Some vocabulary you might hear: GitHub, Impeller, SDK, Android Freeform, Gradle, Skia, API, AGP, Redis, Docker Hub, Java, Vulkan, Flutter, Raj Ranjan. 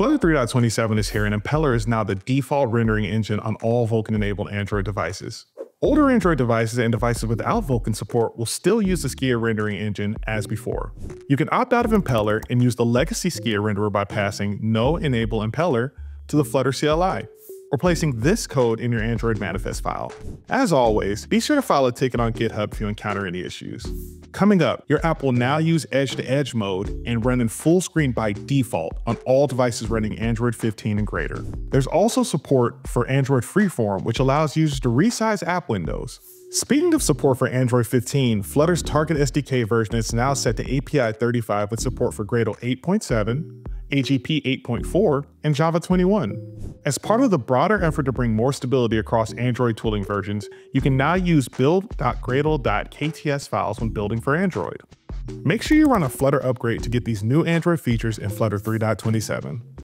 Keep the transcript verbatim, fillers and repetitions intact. Flutter three point twenty-seven is here, and Impeller is now the default rendering engine on all Vulkan-enabled Android devices. Older Android devices and devices without Vulkan support will still use the Skia rendering engine as before. You can opt out of Impeller and use the legacy Skia renderer by passing no enable Impeller to the Flutter C L I, or placing this code in your Android manifest file. As always, be sure to file a ticket on GitHub if you encounter any issues. Coming up, your app will now use edge-to-edge mode and run in full screen by default on all devices running Android fifteen and greater. There's also support for Android Freeform, which allows users to resize app windows. Speaking of support for Android fifteen, Flutter's target S D K version is now set to A P I thirty-five with support for Gradle eight point seven, A G P eight point four, and Java twenty-one. As part of the broader effort to bring more stability across Android tooling versions, you can now use build dot gradle dot K T S files when building for Android. Make sure you run a Flutter upgrade to get these new Android features in Flutter three point twenty-seven.